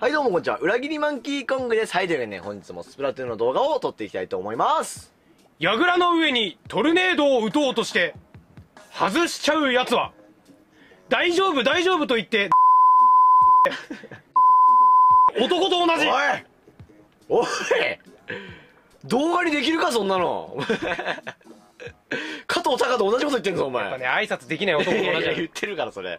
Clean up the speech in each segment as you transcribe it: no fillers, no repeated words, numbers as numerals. はいどうもこんにちは、裏切りマンキーコングです。はい、というわけでね、本日もスプラトゥーンの動画を撮っていきたいと思います。櫓の上にトルネードを打とうとして外しちゃうやつは大丈夫大丈夫と言って男と同じ。おいおい、動画にできるかそんなの。加藤鷹と同じこと言ってんぞお前。やっぱね、挨拶できない男と同じや言ってるから、それ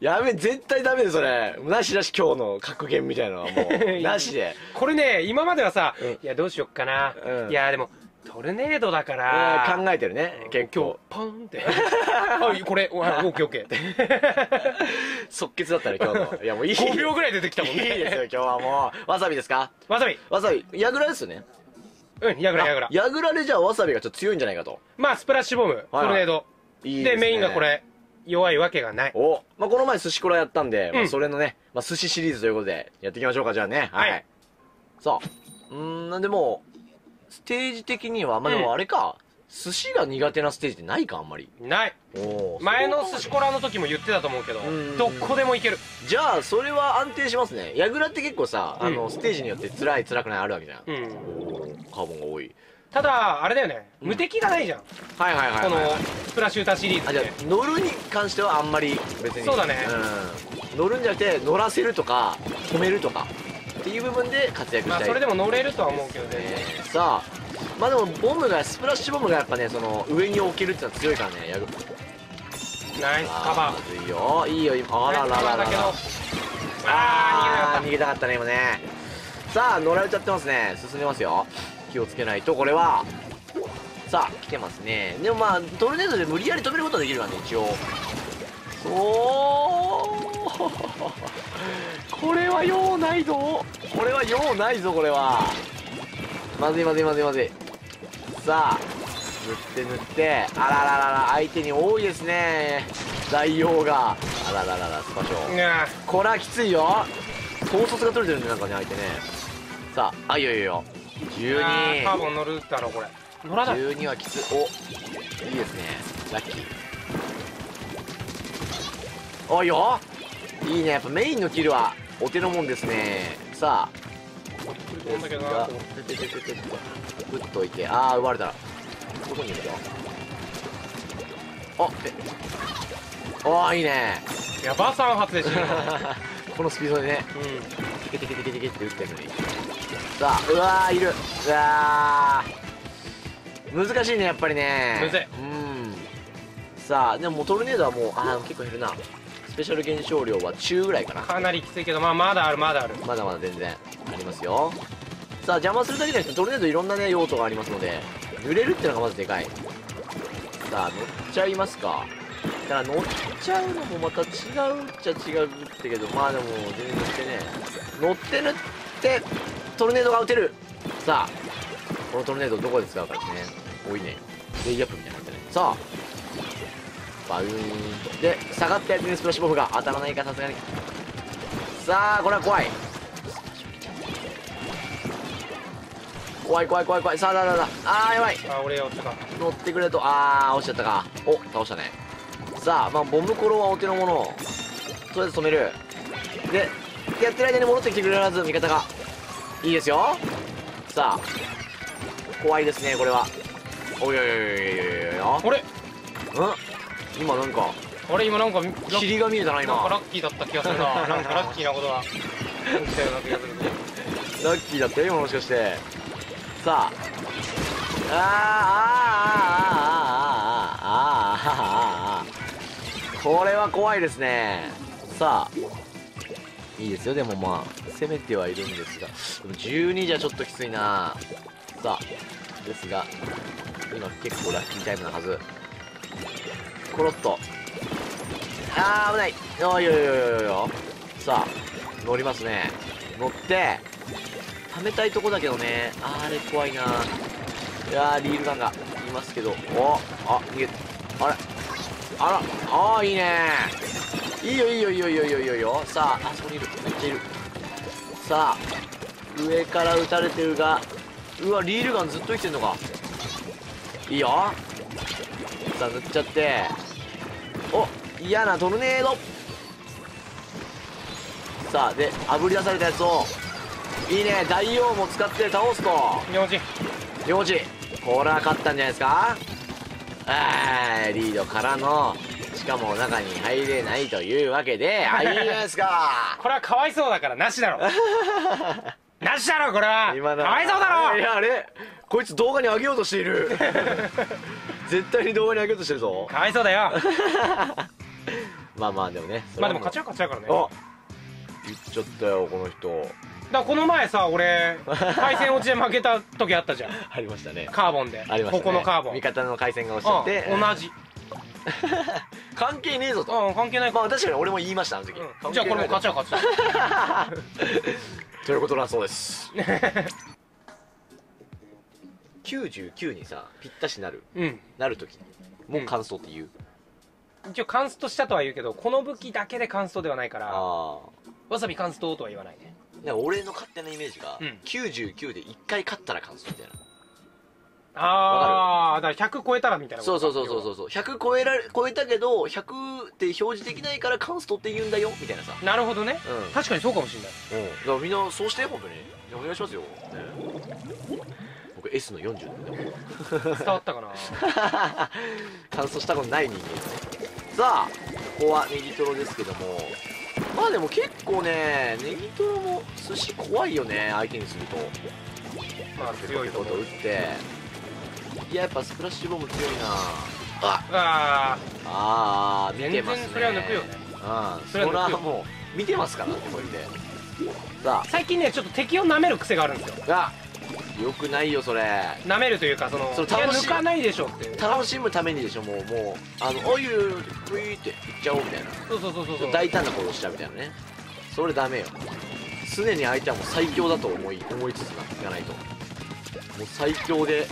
やめ、絶対ダメで、それなしなし。今日の格言みたいなのはもうなしで。これね、今まではさ、いやどうしよっかな、いやでもトルネードだから考えてるね。結構パンってこれオッケーオッケー、即決だったね今日の。いやもういい、5秒ぐらい出てきたもんね。いいですよ今日は。もうわさびですか？わさびわさび、やぐらですよね。うん、やぐらで。じゃあわさびがちょっと強いんじゃないかと。まあスプラッシュボム、トルネードでメインがこれ、弱いわけがない。お、まあこの前寿司コラやったんで、それのね、寿司シリーズということでやっていきましょうか。じゃあね、はい、さあ、なんでもステージ的にはまあでもあれか、寿司が苦手なステージってないか、あんまりない。前の寿司コラの時も言ってたと思うけど、どこでもいける。じゃあそれは安定しますね。やぐらって結構さ、ステージによって辛い辛くないあるわけじゃん。カーボンが多い。ただあれだよね、無敵がないじゃん。はいはいはい。このスプラシューターシリーズ。あ、じゃあ乗るに関してはあんまり別に。そうだね。乗るんじゃなくて乗らせるとか止めるとかっていう部分で活躍したい。まあそれでも乗れるとは思うけどね。さあ、まあでもボムが、スプラッシュボムがやっぱね、その上に置けるってのは強いからね。やる。ナイスカバー。いいよいいよ今。あらららら。ああ逃げたかったね今ね。さあ乗られちゃってますね。進んでますよ。気をつけないと。これはさあ来てますね。でもまあトルネードで無理やり止めることはできるわね一応。おこれは用ないぞ、これは用ないぞ、これはまずいまずいまずいまずい。さあ塗って塗って、あらららら、相手に多いですね大用が。あらららら、スパショこれはきついよ。統率が取れてるんでなんかね相手ね。さあ、あいよいよいよ12、カーボン乗るだろこれ。乗らない12はきつ。お、いいですね、ラッキー。おいよ、いいね、やっぱメインのキルはお手のもんですね。さあですが、打っといて、ああ奪われたらどこにいるよ。あっ、おーいいね、やば3発でしょこのスピードでね、テケテケテケテケって打ってるのに。さあ、うわーいる、うわー難しいねやっぱりね、むずい。さあでもトルネードはもう、ああ結構減るな。スペシャル現象量は中ぐらいかな。かなりきついけど、まあまだあるまだある、まだまだ全然ありますよ。さあ邪魔するだけじゃなくてトルネードいろんなね用途がありますので、濡れるっていうのがまずでかい。さあ乗っちゃいますか。だから乗っちゃうのもまた違うっちゃ違うってけど、まあでも全然乗ってね、乗って塗ってトルネードが打てる。さあこのトルネードどこで使うかですね。多いね、レイアップみたいになってね。さあバウンで下がったやつにスプラッシュボムが当たらないかさすがに。さあこれは怖い怖い怖い怖い怖い。さあだだだ、あーやばい、あ俺落ちたか、乗ってくれと。ああ落ちちゃったか。お倒したね。さあまあボムコロはお手のもの、とりあえず止める。でやってる間に戻ってきてくれらず味方がいいですよ。さあ怖いですねこれは。おいおいおいおいおいおい、これうん今なんかあれ、今なんか霧が見えたな今。なんかラッキーだった気がするななんかラッキーなことが起きたような気がするラッキーだったよ今もしかして。さあこれは怖いですね。さあいいですよ、でもまあ攻めてはいるんですが、12じゃちょっときついな。さあですが今結構ラッキータイムなはず。コロッと、あー危ない。おいよいよいよいよ。さあ乗りますね、乗って溜めたいとこだけどね、あれ怖いな。いやーリールガンがいますけど、おあ逃げ、あれあら、あーいいね、いいよいいよいいよいいよいいよいいよいいよ。さああそこにいる、めっちゃいる。さあ上から撃たれてるが、うわリールガンずっと生きてんのか、いいよ。さあ塗っちゃって、お嫌なトルネード。さあで炙り出されたやつをいいね大王も使って倒すと名字これは勝ったんじゃないですか。リードからのしかも中に入れないというわけでいいじゃないですかこれはかわいそうだからなしだろなしだろこれはかわいそうだろ。いやあれこいつ動画に上げようとしている絶対に動画に上げようとしてるぞかわいそうだよまあまあでもねまあでも勝ちゃうからね。あ言っちゃったよこの人。だこの前さ俺回線落ちで負けた時あったじゃんありましたねカーボンでありましたねここのカーボン味方の回線が落ちちゃって同じ関係ねえぞと。関係ないまあ確かに俺も言いましたあの時。じゃあこれも勝ちゃということだそうです99にさぴったしなる時もう感想って言う一応カンストしたとは言うけどこの武器だけでカンストではないからわさびカンストとは言わないね。俺の勝手なイメージが、うん、99で1回勝ったら完走みたいな。ああだから100超えたらみたいなこと。そう100超えたけど100って表示できないから完走って言うんだよみたいなさ。なるほどね、うん、確かにそうかもしれない、うん、だからみんなそうして本当にお願いしますよ、ね、僕 S の40伝わったかな完走したことない人間ですね。さあここはネギトロですけどもまあでも結構ねネギトロも寿司怖いよね相手にすると。まあ強いこと打っていややっぱスプラッシュボム強いなあああ見てますね。それは抜くよね。うんそれはもう見てますからここで。さあ最近ねちょっと敵を舐める癖があるんですよ。あよくないよそれ。舐めるというかその抜かないでしょって楽しむためにでしょもうおいぷいっていっちゃおうみたいな。そう大胆なことしちゃうみたいなね。それダメよ常に相手はもう最強だと思いつつなっていかないともう最強で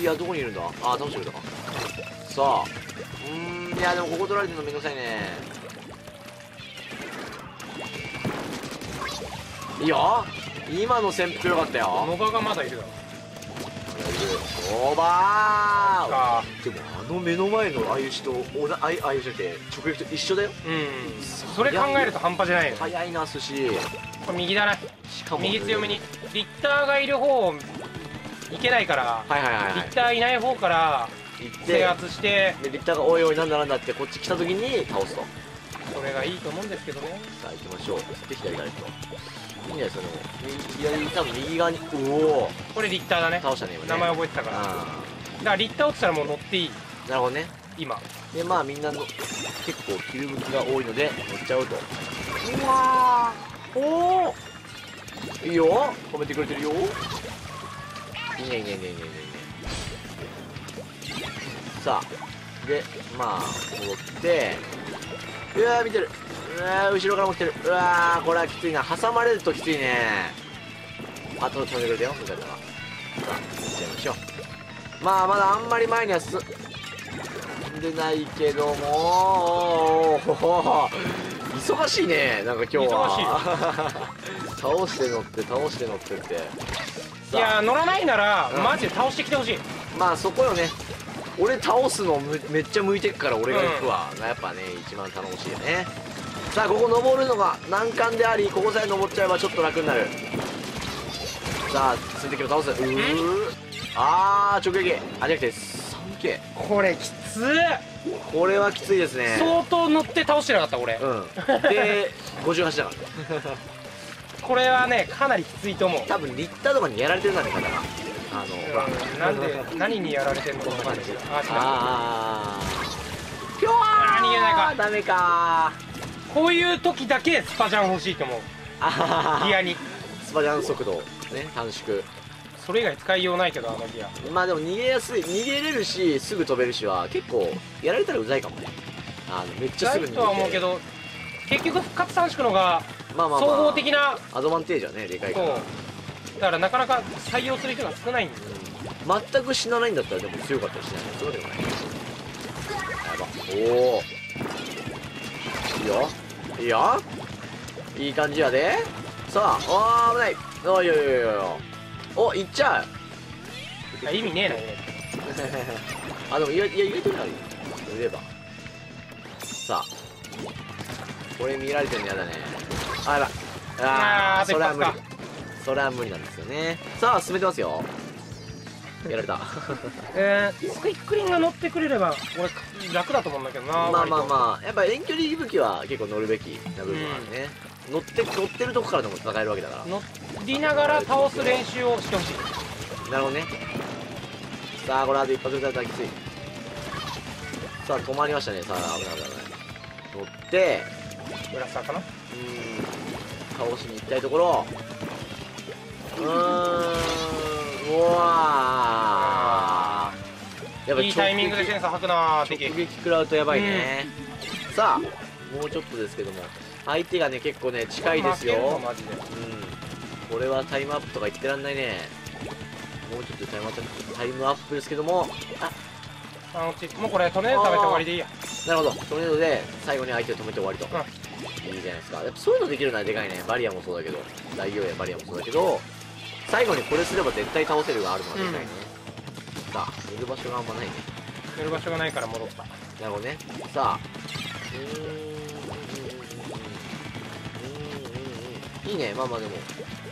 いやどこにいるんだ。あ倒してくれたか。さあいやでもここ取られてるのめんどくさいね。いいよ今の潜伏よかったよ。ノバがまだいるだろ。ノバーでもあの目の前のああいう人ああいう人って直撃と一緒だよ。うんそれ考えると半端じゃないよ。早いな寿司これ右だな。しかも右強めにリッターがいる方いけないからリッターいない方から制圧してでリッターがおいおいなんだってこっち来た時に倒すとそれがいいと思うんですけどね。さあ行きましょう。で左だといいね、その左多分右側におおこれリッターだね。倒したね今ね名前覚えてたから。だからリッター落ちたらもう乗っていい。なるほどね今でまあみんなの結構切る向きが多いので乗っちゃうと。うわおおいいよ止めてくれてるよ。いいねいいねいいねいいね。さあでまあ戻ってうわー見てる後ろからも来てる。うわーこれはきついな挟まれるときついね。あと止めてくれたよみたいな。さあ行っちゃいましょう。まあまだあんまり前には進んでないけども忙しいねなんか今日は忙しい倒して乗って倒して乗ってっていや乗らないなら、うん、マジで倒してきてほしい。まあそこよね俺倒すのめっちゃ向いてっから俺が行くわ、うん、やっぱね一番楽しいよね。さあここ登るのが難関でありここさえ登っちゃえばちょっと楽になる。さあ水滴を倒す。あー直撃あじゃなくて 3K これきつー。これはきついですね。相当乗って倒してなかった俺、うん、で58だからこれはねかなりきついと思う。多分リッターとかにやられてるんだね方がなんで何にやられてるのか分かんないけど。あーピョー逃げないかダメかー。こういう時だけスパジャン欲しいと思う。ギアにスパジャン速度ね短縮それ以外使いようないけどあのギアまあでも逃げやすい逃げれるしすぐ飛べるしは結構やられたらうざいかもね。めっちゃすぐにうざいとは思うけど結局復活短縮のが総合的なアドバンテージはねでかいからだからなかなか採用する人が少ないんですよ。全く死なないんだったらでも強かったりしないのそうでもない。やばおおいいよいいよいい感じやで。さあおー危ないおいよいよいよおいっちゃう意味ねえなねあでもいやいや入れてるから入れれば。これ見られてるのやだね。あら、ああ、それは無理。それは無理なんですよね。さあ進めてますよ。やられた。スクイックリンが乗ってくれれば俺楽だと思うんだけどな。まあまあまあ、やっぱ遠距離息吹は結構乗るべきな部分があるね。乗ってるとこからでも戦えるわけだから、乗りながら倒す練習をしてほしい。なるほどね。さあこれあと一発撃たれたらきつい。さあ止まりましたね。さあ危ない危ない危ない。乗ってブラスターかな、うん、倒しに行きたいところ。うーん、うわー、やっぱいいタイミングでセンサー吐くなー。敵直撃食らうとやばいね。さあもうちょっとですけども、相手がね結構ね近いですよ。マジで、うん、これはタイムアップとか言ってらんないね。もうちょっとタイムアップですけども、もうこれトレード食べて終わりでいいや。なるほど、トレードで最後に相手を止めて終わりと、うん、いいじゃないですか。やっぱそういうのできるのはでかいね。バリアもそうだけど、大王やバリアもそうだけど、最後にこれすれば絶対倒せるがあるのはでかいね。さあ寝る場所があんまないね。寝る場所がないから戻った。なるほどね。さあいいね。まあまあでも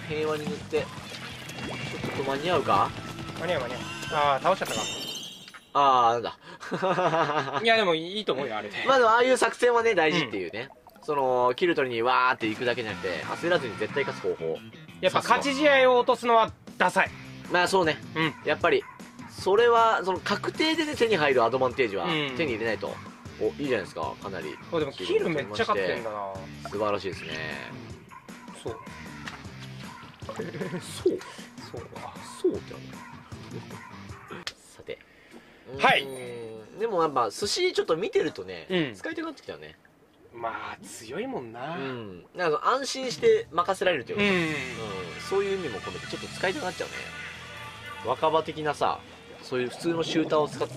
平和に塗って、ちょっと間に合うか。間に合う。ああ倒しちゃったか。ああなんだ。いやでもいいと思うよあれで。まあでもああいう作戦はね大事っていうね、うん、そのキルトリにわーって行くだけじゃなくて、焦らずに絶対勝つ方法。やっぱ勝ち試合を落とすのはダサい。まあそうね、うん、やっぱりそれはその確定で、ね、手に入るアドバンテージは手に入れないと、うん、おいいじゃないですか。かなりでもキルめっちゃ勝ってんだな。素晴らしいですね。そうそうそうかそうだね。さて、はい、でもやっぱ寿司ちょっと見てるとね、うん、使いたくなってきたよね。まあ強いもんな、うん、なんか安心して任せられるというか、そういう意味も込めてちょっと使いたくなっちゃうね。若葉的なさ、そういう普通のシューターを使っ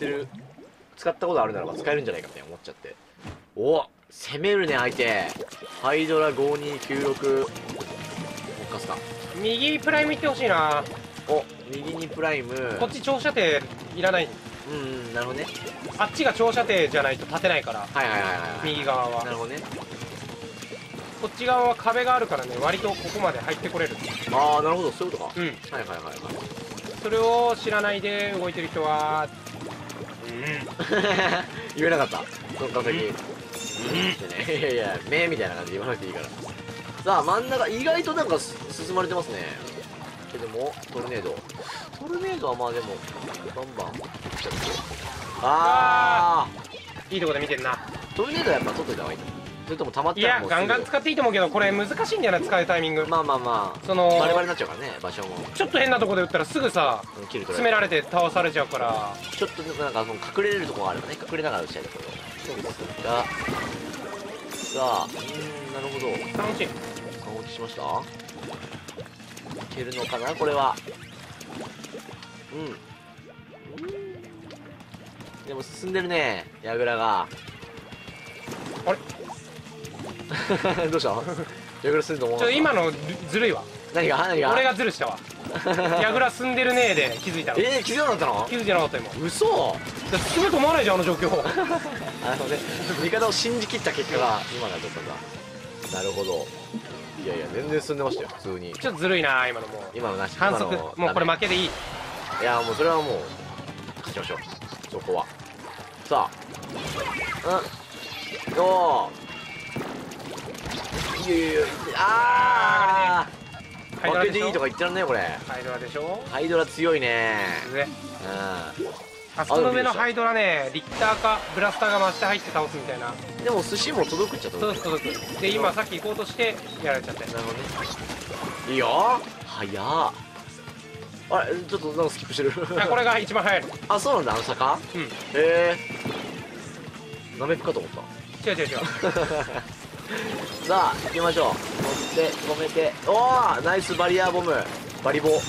たことあるならば使えるんじゃないかみたいな思っちゃって。お、攻めるね相手。ハイドラ5296おかすか。右プライムいってほしいな。お、右にプライム。こっち長射程いらない。うんうん、なるほどね。あっちが長射程じゃないと立てないから、はいはいはい、右側は。なるほどね。こっち側は壁があるからね、割とここまで入ってこれる。ああなるほど、そういうことか。うん、はいはいはいはい。それを知らないで動いてる人は、うん、言えなかった。そっから先、うん、いやいや目みたいな感じで言わなくていいから。さあ真ん中意外となんか進まれてますね。けどもトルネードはまあでもバンバン。ああいいとこで見てんな。トルネードはやっぱ取っといた方がいいと思う。それとも溜まってもいやガンガン使っていいと思うけど、これ難しいんだよな使うタイミング。まあまあまあ、そのバレバレになっちゃうからね。場所もちょっと変なとこで打ったらすぐさ詰められて倒されちゃうから、ちょっとなんか隠れれるとこがあればね、隠れながら打ちたいところ。そうですが、さあなるほど、3落ち3落ちしました。いけるのかなこれは。うんでも進んでるね矢倉が。あれどうしたの矢倉。進んでると思う。ちょっと今のずるいわ。何が俺がずるしたわ。矢倉進んでるねーで気づいたの。気づいなかったの。気づいてなかった今。嘘。進むと思わないじゃんあの状況。あのね味方を信じきった結果が今だったんだ。なるほど。いやいや全然進んでましたよ普通に。ちょっとずるいな今の。もう今のなし、反則。もうこれ負けでいい。いやもうそれはもう勝ちましょうそこは。さあうんどういやいやいや、ああ負けでいいとか言ってらんないよこれ。ハイドラでしょ。ハイドラ強いね。うん、あそこの上のハイドラね、リッターかブラスターが真下入って倒すみたいな。でも寿司も届くっちゃ届くで、今さっき行こうとしてやられちゃって。なるほどね。いいよ早っ。あれちょっとなんかスキップしてる。これが一番早い。あそうなんだ、あの坂。うん、へえ、なめくかと思った。違うさあ行きましょう。乗って止めて、おおナイスバリアーボム。バリボ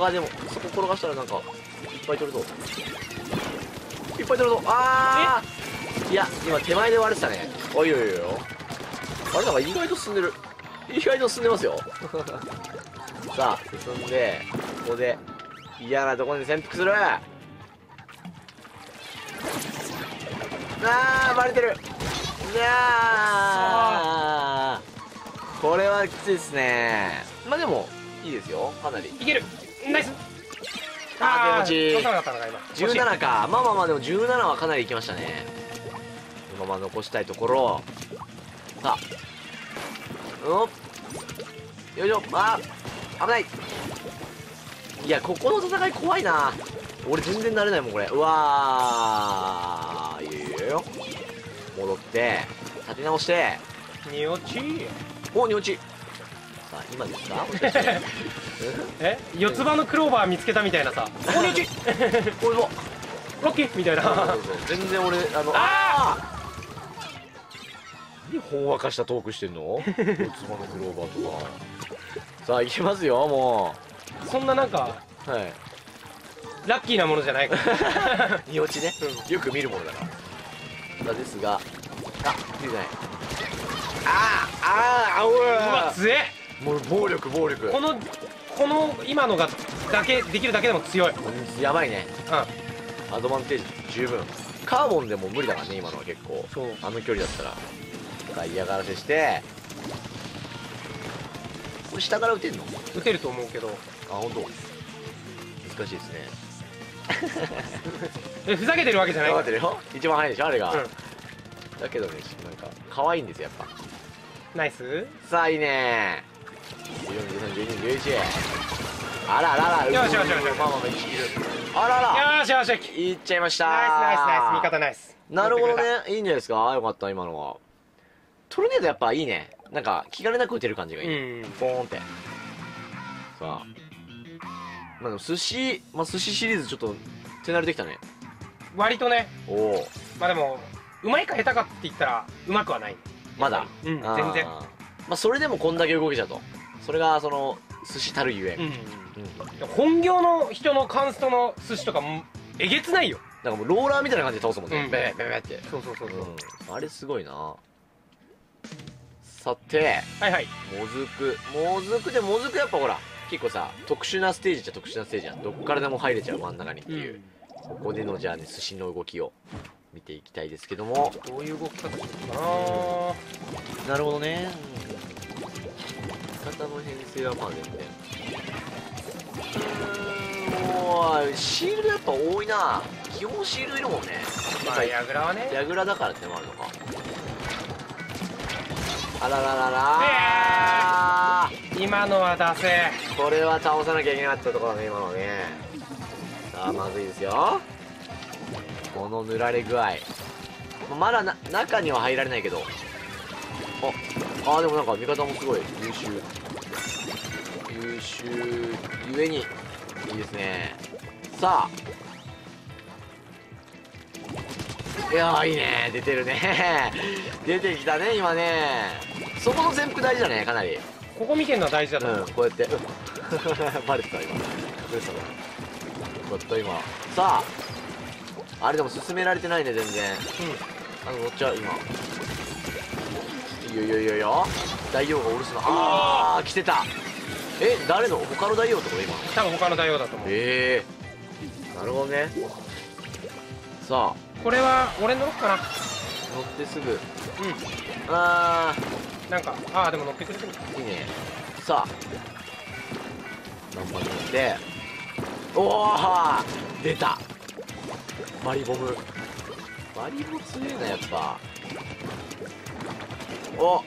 がでもそこ転がしたらなんかいっぱい取るぞ。ああいや今手前で割れてたね。おいおいおい、あれなんか意外と進んでますよ。さあ進んで、ここで嫌なところに潜伏する。ああバレてる。なあはきついですね。まあでもいいですよ、かなりいける。ナイス。ああ手持ち17か。まあまあまあでも17はかなりいきましたね。このまま残したいところ。さあ、うん、よいしょ。あー危ない。いや、ここの戦い怖いな。俺全然慣れないもんこれ。うわー、いいよ。戻って立て直して、に落ち、おに落ち。さあ今ですかえ、四つ葉のクローバー見つけたみたいなさ、おに落ちこれもロッキーみたいな。そうそうそう、全然俺あーほんわかしたトークしてんの四つ葉のクローバーとか。さあいきますよ。もうそんななんか、はい、ラッキーなものじゃないからに落ちね、よく見るものだから。ですが、あ見えない。ああああ、おわ強え。もう暴力暴力、この今のがだけできるだけでも強い。やばいね。うん、アドバンテージ十分。カーボンでも無理だからね今のは。結構あの距離だったら。さあ嫌がらせして、これ下から打てるの？打てると思うけど。あ、本当難しいですねふざけてるわけじゃない。一番早いでしょあれが。だけどね、なんか可愛いんですよやっぱ。ナイス。さあいいね。14、13、12、11。あらあらあら。よしよしよしよし。あらら。よしよしよし。いっちゃいました。ナイスナイスナイス。味方ナイス。なるほどね、いいんじゃないですか。よかった今のは。トルネードやっぱいいね。なんか気兼ねなく打てる感じがいい。ボーンって。さあ。まあでも寿司、まあ寿司シリーズちょっと手慣れてきたね割とね。おお、まあでもうまいか下手かって言ったらうまくはないまだ。うん、全然。まあそれでもこんだけ動けちゃうと、それがその寿司たるゆえん。本業の人のカンストの寿司とかえげつないよ。なんかもうローラーみたいな感じで倒すもんね、ベベベベって。そうそうそうそう、あれすごいな。さて、はいはい、もずくもずくで、もずくやっぱほら結構さ、特殊なステージじゃ特殊なステージやん。どっからでも入れちゃう真ん中にっていう、うん、ここでのじゃあね寿司の動きを見ていきたいですけども、どういう動き方するのかな。なるほどね、肩の編成はまあ全然。もうシールドやっぱ多いな。基本シールドいるもんね。まあ矢倉はね、矢倉だからってのもあるのか。あららららー、今のは出せ。これは倒さなきゃいけなかったところね今のね。さあまずいですよこの塗られ具合。まだ中には入られないけど、ああでもなんか味方もすごい優秀、優秀ゆえにいいですね。さあ、いやーいいね、出てるね出てきたね今ね。そこの潜伏大事だね、かなり。ここ見てんのは大事だと思う、こうやってバレてた今。どうしたのよかった今。さああれでも進められてないね全然。うん、乗っちゃう今。いやいやいやいや、大王がお留守の。ああ来てた。え、誰の？他の大王ってこと今。多分他の大王だと思う。ええー、なるほどね。さあこれは俺乗ろっかな。乗ってすぐ、うん、ああなんか、ああでも乗ってくれてるいいね。さあ何番に乗って、おお出たバリボム。バリボム強いなやっぱ。お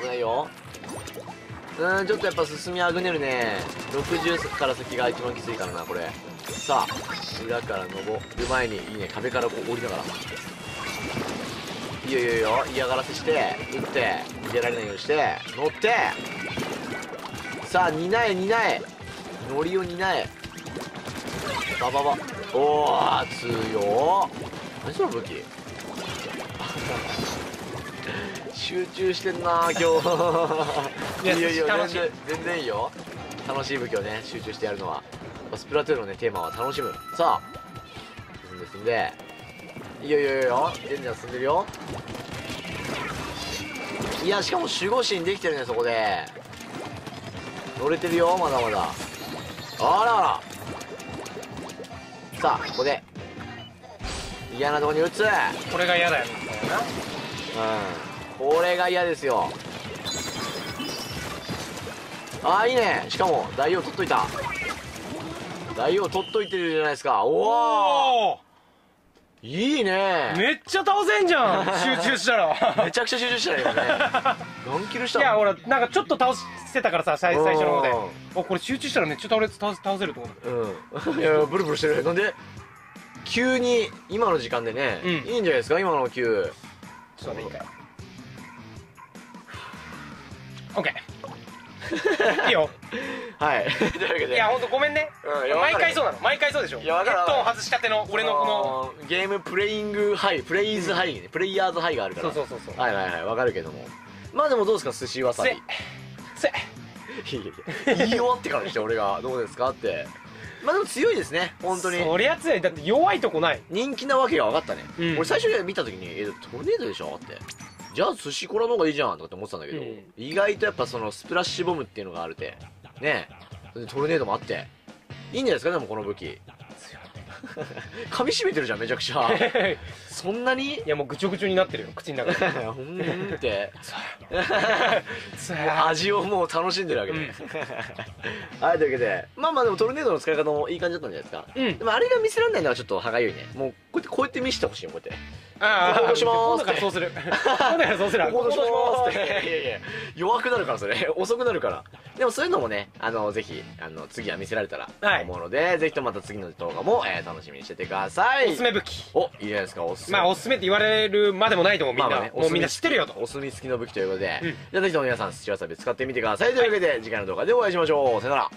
危ないよ。うん、ちょっとやっぱ進みあぐねるね。60から先が一番きついからなこれ。さあ裏から登る前にいいね、壁からこう降りながら、いいよいいよいいよ、嫌がらせして打って出られないようにして、乗って、さあ担え担え、乗りを担え、バババ、おー強っ。何その武器集中してんな今日いやいや全然いいよ、楽しい武器をね集中してやるのは。スプラトゥーンのねテーマは楽しむ。さあ進んで進んで、いいよいいよいいよ、全然進んでるよ。いやしかも守護神できてるね、そこで乗れてるよまだまだ。あらあら、さあここで嫌なとこに打つ。これが嫌だよ、うん、これが嫌ですよ。ああいいね。しかも大王取っといた。大王取っといてるじゃないですか。おおいいね。めっちゃ倒せんじゃん。集中したらめちゃくちゃ集中したらね。何キルしたの。いやほらなんかちょっと倒してたからさ最初の方で、おこれ集中したらめっちゃ倒せると思う。うんいやブルブルしてる。なんで急に今の時間でね、いいんじゃないですか今の急。ちょっとね一回 OK いいよ。はいというわけで、いやほんとごめんね。毎回そうなの。毎回そうでしょ。ヘッドホン外したての俺のこのゲームプレイングハイ、プレイズハイ、プレイヤーズハイがあるから。そうそうそうそう、はいはいはい、わかるけども、まあでもどうですか寿司わさび。せせ言い終わってからにして俺がどうですかって。まあでも強いですね本当に。そりゃ強い。だって弱いとこない。人気なわけが分かったね、うん、俺最初見た時にトルネードでしょって、じゃあ寿司コラの方がいいじゃんとかって思ってたんだけど、うん、意外とやっぱそのスプラッシュボムっていうのがあるてね、トルネードもあっていいんじゃないですか。でもこの武器噛み締めてるじゃんめちゃくちゃ。そんなに。いやもうぐちょぐちょになってるよ口の中で。ほんって味をもう楽しんでるわけで、はいというわけで、まあまあでもトルネードの使い方もいい感じだったんじゃないですか、うん、でもあれが見せられないのはちょっと歯がゆいね。もうこうやって見せてほしいよ。こうやってああここしますって、そうする今度からそうする、ここしますって。いやいや弱くなるからそれ遅くなるから。でもそういうのもねぜひ次は見せられたらと思うので、ぜひとまた次の動画も楽しみにしててください。おすすめ武器。お、いいじゃないですか。おすすめ。まあおすすめって言われるまでもないと思うみんな。もうみんな知ってるよと。お墨付きの武器ということで、じゃあぜひとも皆さん寿司わさび使ってみてください。というわけで次回の動画でお会いしましょう。さよなら。